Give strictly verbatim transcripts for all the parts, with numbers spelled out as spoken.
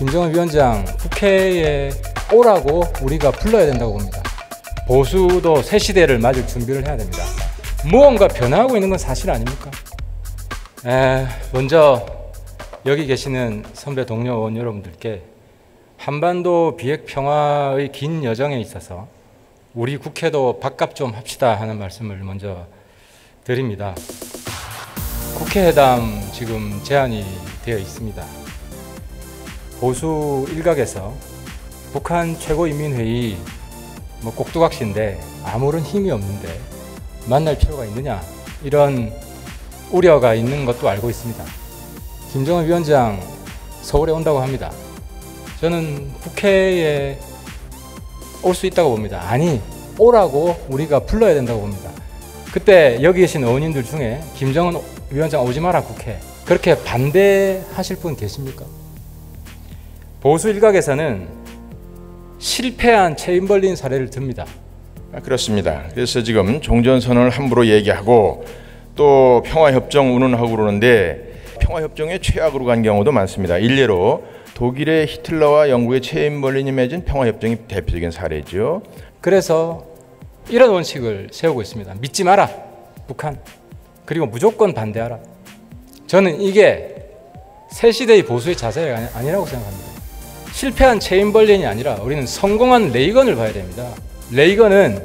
김정은 위원장 국회에 오라고 우리가 불러야 된다고 봅니다. 보수도 새 시대를 맞을 준비를 해야 됩니다. 무언가 변화하고 있는 건 사실 아닙니까? 에, 먼저 여기 계시는 선배 동료 의원 여러분들께 한반도 비핵평화의 긴 여정에 있어서 우리 국회도 밥값 좀 합시다 하는 말씀을 먼저 드립니다. 국회회담 지금 제안이 되어 있습니다. 보수 일각에서 북한 최고인민회의 뭐 꼭두각시인데 아무런 힘이 없는데 만날 필요가 있느냐 이런 우려가 있는 것도 알고 있습니다. 김정은 위원장 서울에 온다고 합니다. 저는 국회에 올 수 있다고 봅니다. 아니, 오라고 우리가 불러야 된다고 봅니다. 그때 여기 계신 의원님들 중에 김정은 위원장 오지 마라 국회 그렇게 반대하실 분 계십니까? 보수 일각에서는 실패한 체임벌린 사례를 듭니다. 그렇습니다. 그래서 지금 종전선언을 함부로 얘기하고 또 평화협정 운운하고 그러는데 평화협정의 최악으로 간 경우도 많습니다. 일례로 독일의 히틀러와 영국의 체임벌린이 맺은 평화협정이 대표적인 사례죠. 그래서 이런 원칙을 세우고 있습니다. 믿지 마라, 북한. 그리고 무조건 반대하라. 저는 이게 새 시대의 보수의 자세가 아니라고 생각합니다. 실패한 체임벌린이 아니라 우리는 성공한 레이건을 봐야 됩니다. 레이건은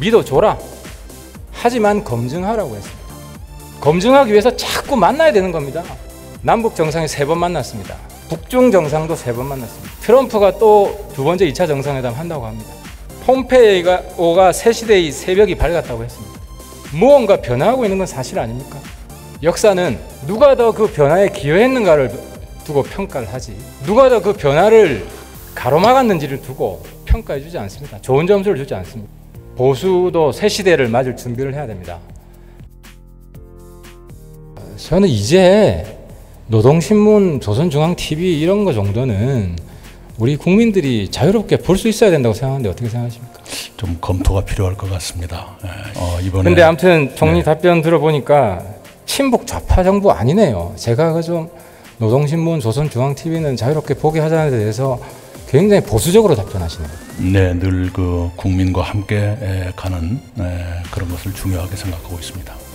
믿어줘라, 하지만 검증하라고 했습니다. 검증하기 위해서 자꾸 만나야 되는 겁니다. 남북 정상이 세 번 만났습니다. 북중 정상도 세 번 만났습니다. 트럼프가 또 두 번째 이 차 정상회담 한다고 합니다. 폼페이오가 새 시대의 새벽이 밝았다고 했습니다. 무언가 변화하고 있는 건 사실 아닙니까? 역사는 누가 더 그 변화에 기여했는가를 두고 평가를 하지 누가 더 그 변화를 가로막았는지를 두고 평가해 주지 않습니다. 좋은 점수를 주지 않습니다. 보수도 새 시대를 맞을 준비를 해야 됩니다. 저는 이제 노동신문, 조선중앙 티비 이런 거 정도는 우리 국민들이 자유롭게 볼 수 있어야 된다고 생각하는데 어떻게 생각하십니까? 좀 검토가 필요할 것 같습니다. 어, 이번에 근데 아무튼 총리 네. 답변 들어보니까 친북 좌파 정부 아니네요. 제가 그 좀 노동신문, 조선중앙 티비는 자유롭게 보게 하자는 데 대해서 굉장히 보수적으로 답변하시네요. 네, 늘 그 국민과 함께 가는 그런 것을 중요하게 생각하고 있습니다.